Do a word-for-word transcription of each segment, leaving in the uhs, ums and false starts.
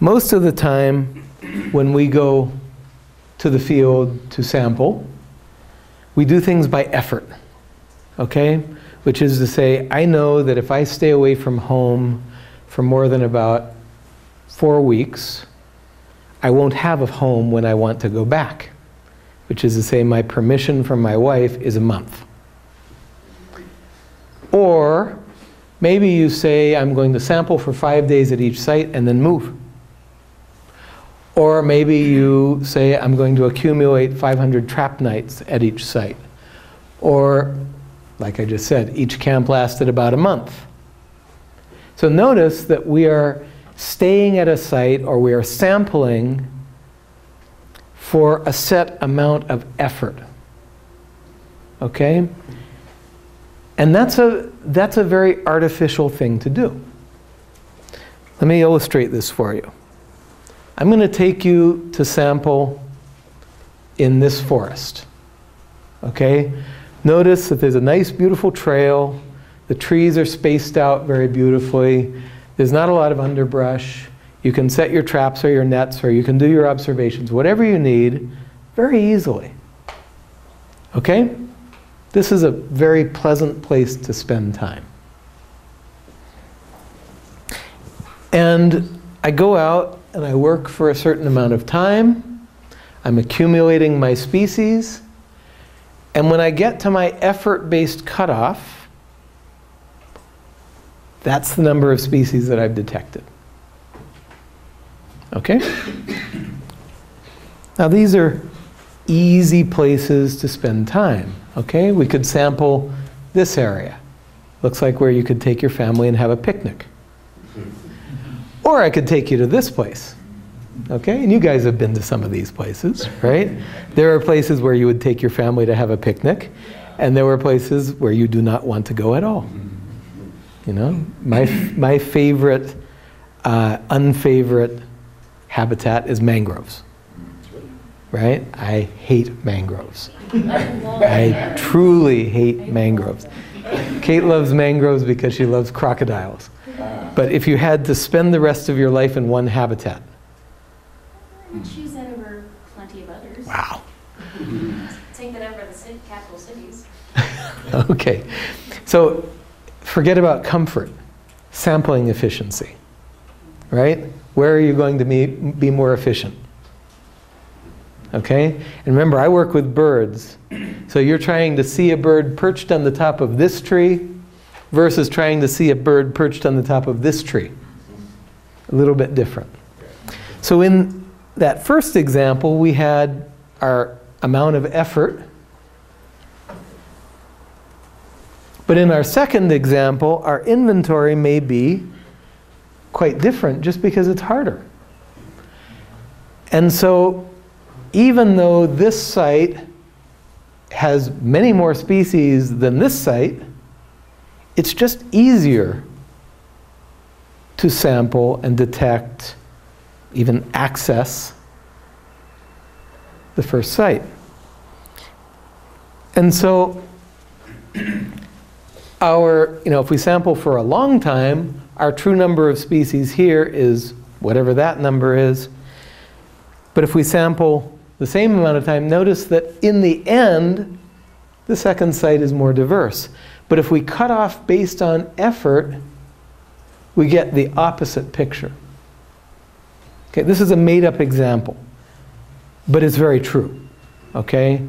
Most of the time when we go to the field to sample, we do things by effort, okay? Which is to say, I know that if I stay away from home for more than about four weeks, I won't have a home when I want to go back, which is to say my permission from my wife is a month. Or maybe you say, I'm going to sample for five days at each site and then move. Or maybe you say, I'm going to accumulate five hundred trap nights at each site. Or, like I just said, each camp lasted about a month. So notice that we are staying at a site or we are sampling for a set amount of effort, okay? And that's a, that's a very artificial thing to do. Let me illustrate this for you. I'm going to take you to sample in this forest, okay? Notice that there's a nice, beautiful trail. The trees are spaced out very beautifully. There's not a lot of underbrush. You can set your traps or your nets, or you can do your observations, whatever you need, very easily, okay? This is a very pleasant place to spend time. And I go out and I work for a certain amount of time. I'm accumulating my species. And when I get to my effort-based cutoff, that's the number of species that I've detected. Okay? Now these are easy places to spend time. Okay? We could sample this area. Looks like where you could take your family and have a picnic. Or I could take you to this place. Okay? And you guys have been to some of these places, right? There are places where you would take your family to have a picnic, and there were places where you do not want to go at all. You know? My, my favorite, uh, unfavorite habitat is mangroves, right? I hate mangroves. I truly hate mangroves. Kate loves mangroves because she loves crocodiles. But if you had to spend the rest of your life in one habitat, I would choose that over plenty of others. Wow. Take that over the capital cities. Okay. So forget about comfort. Sampling efficiency. Right? Where are you going to be, be more efficient? Okay? And remember, I work with birds. So you're trying to see a bird perched on the top of this tree versus trying to see a bird perched on the top of this tree. A little bit different. So in that first example, we had our amount of effort. But in our second example, our inventory may be quite different just because it's harder. And so even though this site has many more species than this site, it's just easier to sample and detect, even access the first site. And so our, you know, if we sample for a long time, our true number of species here is whatever that number is. But if we sample the same amount of time, notice that in the end, the second site is more diverse. But if we cut off based on effort, we get the opposite picture. Okay, this is a made-up example, but it's very true, okay?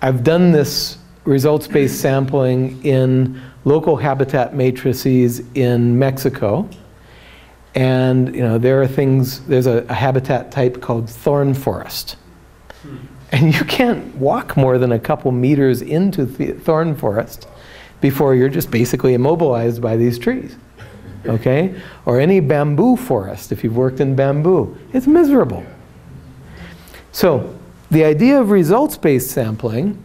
I've done this results-based sampling in local habitat matrices in Mexico, and you know, there are things, there's a, a habitat type called thorn forest. And you can't walk more than a couple meters into the thorn forest before you're just basically immobilized by these trees. Okay? Or any bamboo forest, if you've worked in bamboo. It's miserable. So the idea of results-based sampling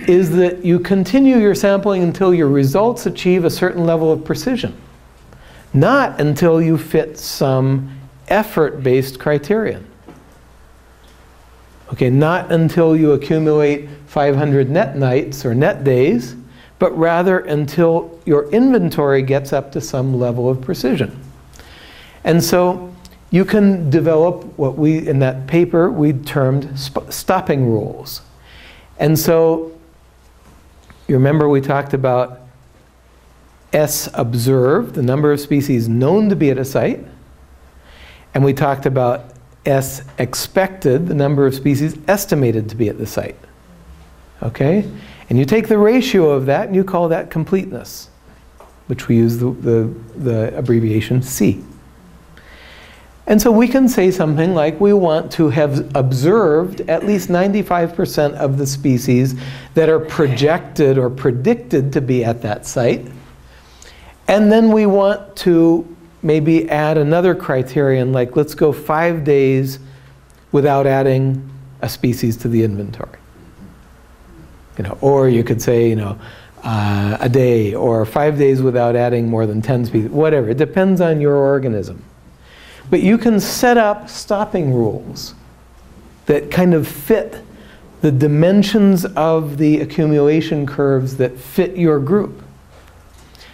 is that you continue your sampling until your results achieve a certain level of precision, not until you fit some effort-based criterion. Okay, not until you accumulate five hundred net nights or net days, but rather until your inventory gets up to some level of precision. And so you can develop what we, in that paper, we termed sp stopping rules. And so, you remember we talked about S observed, the number of species known to be at a site, and we talked about S expected, the number of species estimated to be at the site. Okay? And you take the ratio of that and you call that completeness, which we use the, the, the abbreviation C. And so we can say something like, we want to have observed at least ninety-five percent of the species that are projected or predicted to be at that site. And then we want to maybe add another criterion, like let's go five days without adding a species to the inventory. You know, or you could say, you know, uh, a day, or five days without adding more than ten species, whatever. It depends on your organism. But you can set up stopping rules that kind of fit the dimensions of the accumulation curves that fit your group.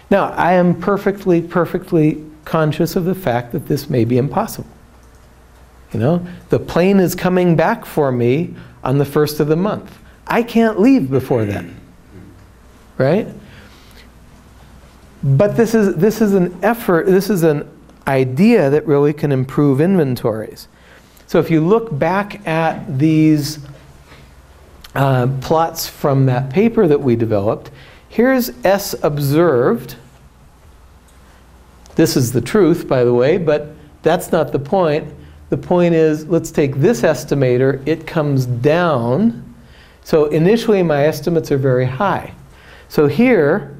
Now, I am perfectly, perfectly conscious of the fact that this may be impossible. You know, the plane is coming back for me on the first of the month. I can't leave before then, right? But this is, this is an effort, this is an idea that really can improve inventories. So if you look back at these uh, plots from that paper that we developed, here's S observed. This is the truth, by the way, but that's not the point. The point is, let's take this estimator. It comes down. So initially, my estimates are very high. So here,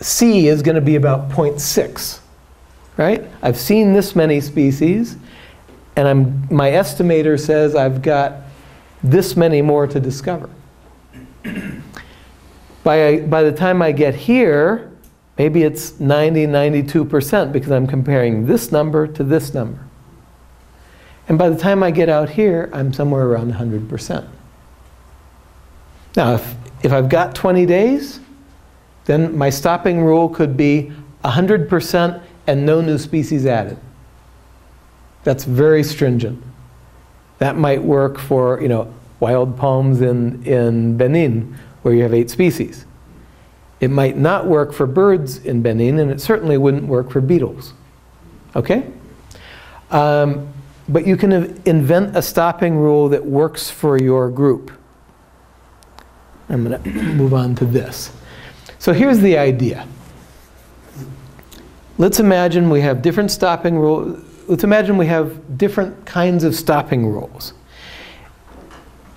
C is going to be about zero point six. Right? I've seen this many species, and I'm, my estimator says I've got this many more to discover. By, by the time I get here, maybe it's ninety, ninety-two percent, because I'm comparing this number to this number. And by the time I get out here, I'm somewhere around one hundred percent. Now, if, if I've got twenty days, then my stopping rule could be one hundred percent and no new species added. That's very stringent. That might work for, you know, wild palms in, in Benin, where you have eight species. It might not work for birds in Benin, and it certainly wouldn't work for beetles. Okay? Um, but you can invent a stopping rule that works for your group. I'm going to move on to this. So here's the idea. Let's imagine we have different stopping rules. Let's imagine we have different kinds of stopping rules.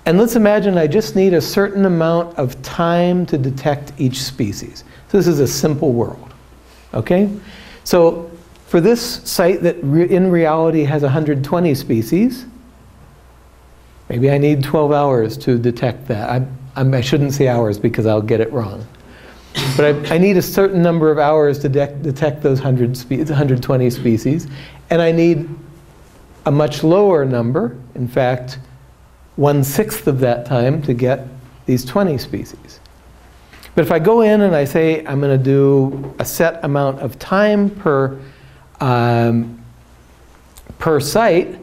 And let's imagine I just need a certain amount of time to detect each species. So this is a simple world, okay? So for this site that re in reality has one hundred twenty species, maybe I need twelve hours to detect that. I, I'm, I shouldn't say hours because I'll get it wrong. But I, I need a certain number of hours to de detect those one hundred spe one hundred twenty species. And I need a much lower number, in fact, one-sixth of that time to get these twenty species. But if I go in and I say I'm going to do a set amount of time per, um, per site,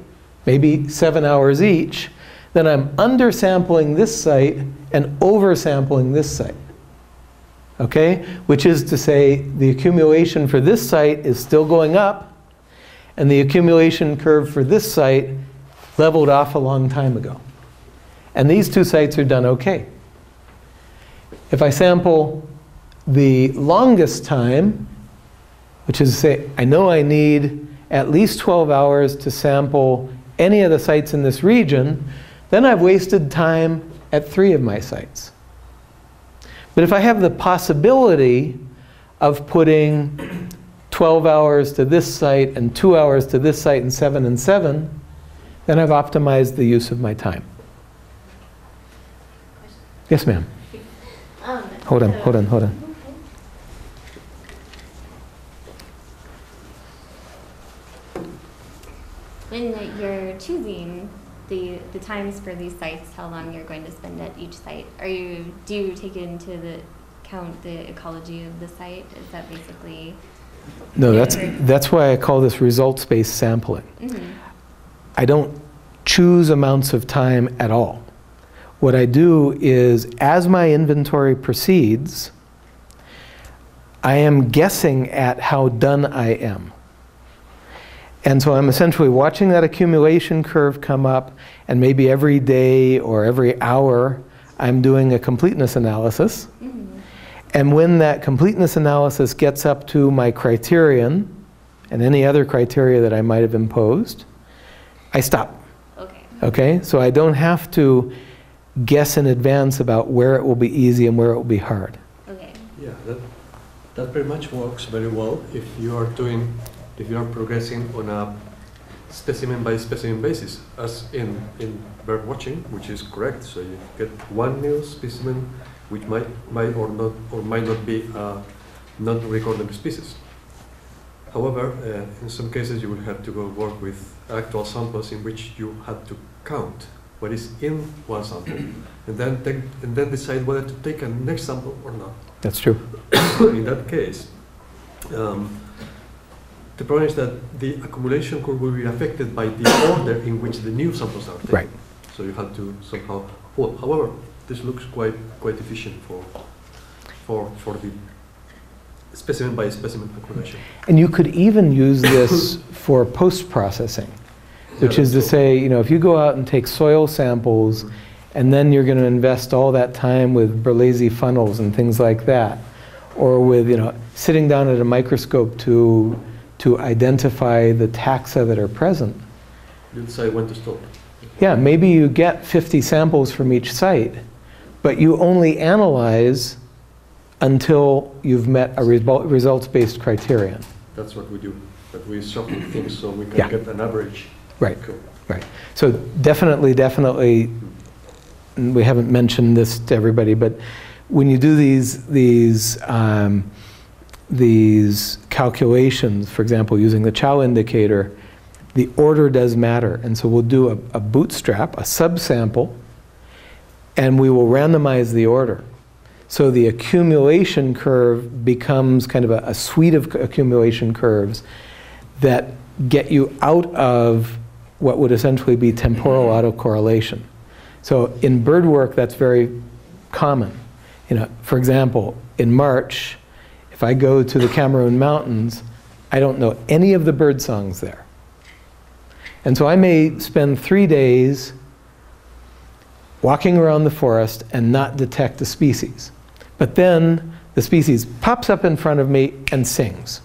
maybe seven hours each, then I'm undersampling this site and oversampling this site. Okay? Which is to say the accumulation for this site is still going up, and the accumulation curve for this site leveled off a long time ago. And these two sites are done okay. If I sample the longest time, which is to say, I know I need at least twelve hours to sample any of the sites in this region, then I've wasted time at three of my sites. But if I have the possibility of putting twelve hours to this site and two hours to this site and seven and seven, then I've optimized the use of my time. Yes, ma'am. Um, hold on, so hold on, hold on. When you're choosing the, the times for these sites, how long you're going to spend at each site, are you, do you take into the account the ecology of the site? Is that basically No, that's, that's why I call this results-based sampling. Mm-hmm. I don't choose amounts of time at all. What I do is, as my inventory proceeds, I am guessing at how done I am. And so I'm essentially watching that accumulation curve come up, and maybe every day or every hour I'm doing a completeness analysis. Mm-hmm. And when that completeness analysis gets up to my criterion, and any other criteria that I might have imposed, I stop. Okay. Okay? So I don't have to guess in advance about where it will be easy and where it will be hard. Okay. Yeah, that, that pretty much works very well if you are doing, if you are progressing on a specimen by specimen basis, as in, in bird watching, which is correct. So you get one new specimen, which might, might or not, or might not be a non-recorded species. However, uh, in some cases you will have to go work with actual samples in which you have to count what is in one sample, and then take, and then decide whether to take a next sample or not. That's true. In that case, um, the problem is that the accumulation curve will be affected by the order in which the new samples are taken. Right. So you have to somehow. Well, however, this looks quite quite efficient for for for the. Specimen by specimen accumulation. And you could even use this for post-processing, which yeah, is to cool. say, you know, if you go out and take soil samples, mm-hmm. and then you're going to invest all that time with Berlese funnels and things like that, or with, you know, sitting down at a microscope to to identify the taxa that are present. You'd say when to stop. Yeah, maybe you get fifty samples from each site, but you only analyze until you've met a results-based criterion. That's what we do, but we shuffle things so we can yeah. get an average. Right, cool. right. So definitely, definitely, and we haven't mentioned this to everybody, but when you do these, these, um, these calculations, for example, using the Chow Indicator, the order does matter. And so we'll do a, a bootstrap, a subsample, and we will randomize the order. So the accumulation curve becomes kind of a, a suite of accumulation curves that get you out of what would essentially be temporal autocorrelation. So in bird work, that's very common. You know, for example, in March, if I go to the Cameroon Mountains, I don't know any of the bird songs there. And so I may spend three days walking around the forest and not detect a species. But then the species pops up in front of me and sings.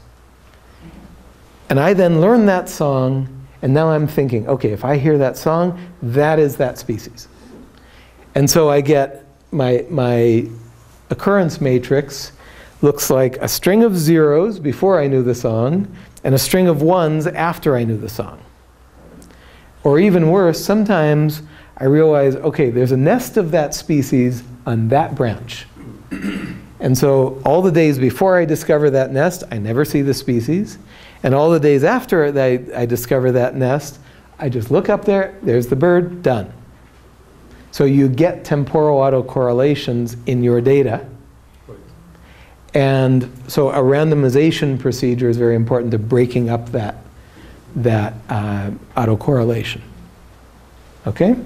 And I then learn that song, and now I'm thinking, okay, if I hear that song, that is that species. And so I get my, my occurrence matrix looks like a string of zeros before I knew the song, and a string of ones after I knew the song. Or even worse, sometimes I realize, okay, there's a nest of that species on that branch. And so all the days before I discover that nest, I never see the species. And all the days after I, I discover that nest, I just look up there, there's the bird, done. So you get temporal autocorrelations in your data. And so a randomization procedure is very important to breaking up that, that uh, autocorrelation. Okay?